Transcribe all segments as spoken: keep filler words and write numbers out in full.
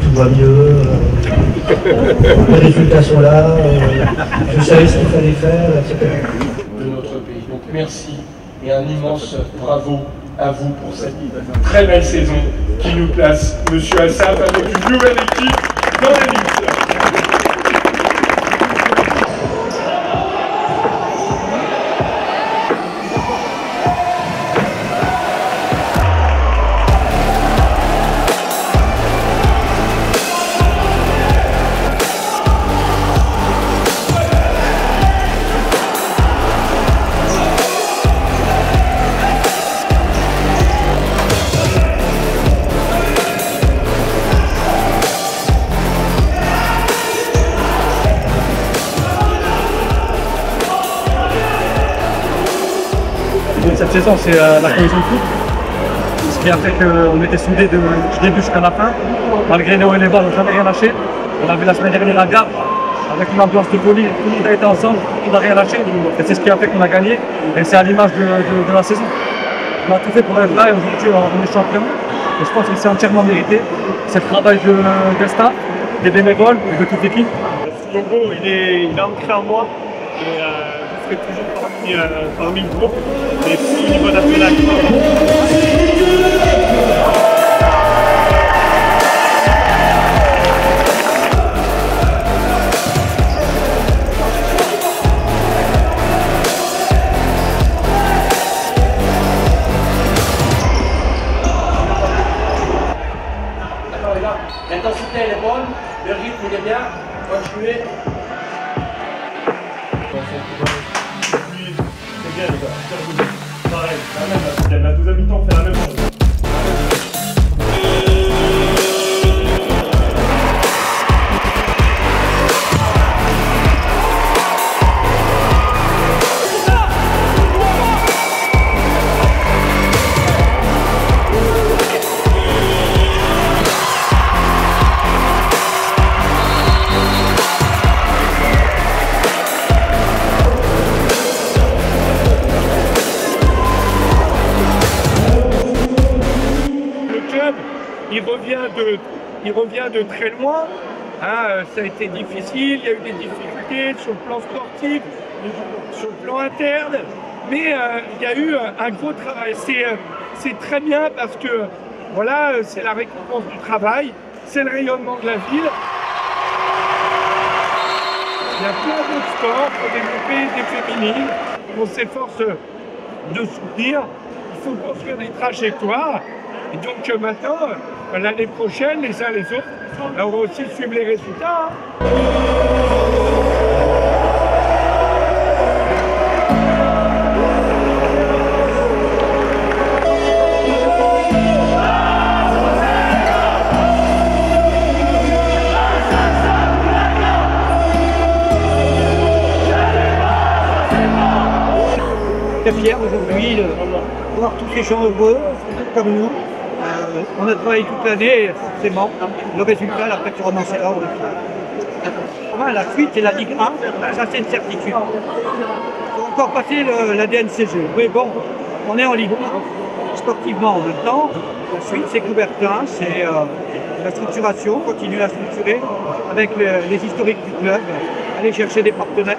tout va mieux, euh, les résultats sont là, euh, je savais ce qu'il fallait faire, et cetera. De notre pays. Donc merci et un immense bravo à vous pour cette très belle saison qui nous place, Monsieur Assaf, avec une nouvelle équipe dans la Ligue un. Cette saison, c'est euh, la cohésion de foot, ce qui a fait qu'on était soudés de, du début jusqu'à la fin. Malgré les hauts et les bas, on n'a jamais rien lâché. On a vu la semaine dernière la garde, avec une ambiance de folie, tout le monde a été ensemble, tout le monde n'a rien lâché. Et c'est ce qui a fait qu'on a gagné, et c'est à l'image de, de, de la saison. On a tout fait pour être là, et aujourd'hui on est champion. Et je pense que c'est entièrement mérité. C'est le travail de, de staff, des bénévoles, de toute l'équipe. Ce logo, il est, il est ancré en moi. Et, euh... toujours parmi, euh, parmi le groupe, mais si il va taper la corde. D'accord les gars, l'intensité elle est bonne, le rythme il est bien, continuez. C'est bien les gars, pareil, la même, la douze habitants fait la même chose. Il revient, de, il revient de très loin, hein, ça a été difficile, il y a eu des difficultés sur le plan sportif, sur le plan interne, mais euh, il y a eu un gros travail. C'est très bien parce que voilà, c'est la récompense du travail, c'est le rayonnement de la ville. Il y a plein d'autres sports pour développer des féminines, on s'efforce de soutenir, il faut construire des trajectoires. Et donc maintenant, l'année prochaine, les uns les autres, on va aussi suivre les résultats. Hein. Très fier aujourd'hui de voir tous ces gens heureux, comme nous. Euh, on a travaillé toute l'année, forcément, le résultat, la performance est là, on est enfin, la suite, c'est la Ligue un, ça c'est une certitude. Il faut encore passer le, la D N C G, mais bon, on est en Ligue un, sportivement en même temps. La suite, c'est Coubertin, c'est euh, la structuration, continuer à structurer avec le, les historiques du club, aller chercher des partenaires.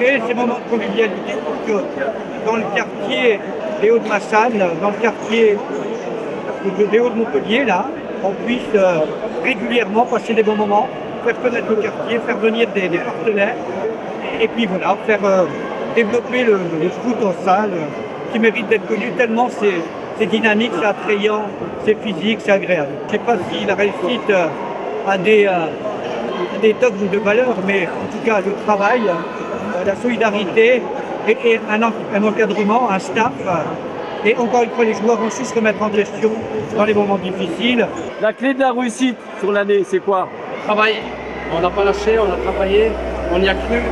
Et ces moments de convivialité pour que dans le quartier des Hauts-de-Massanes, dans le quartier des Hauts-de-Montpellier, là, on puisse euh, régulièrement passer des bons moments, faire connaître le quartier, faire venir des, des partenaires, et puis voilà, faire euh, développer le, le foot en salle, euh, qui mérite d'être connu tellement c'est dynamique, c'est attrayant, c'est physique, c'est agréable. Je ne sais pas si la réussite euh, a des, euh, des dogmes de valeur, mais en tout cas le travail, euh, la solidarité, et, et un, un encadrement, un staff, euh, et encore une fois, les joueurs vont su se remettre en gestion dans les moments difficiles. La clé de la réussite sur l'année, c'est quoi? Travailler. On n'a pas lâché, on a travaillé, on y a cru.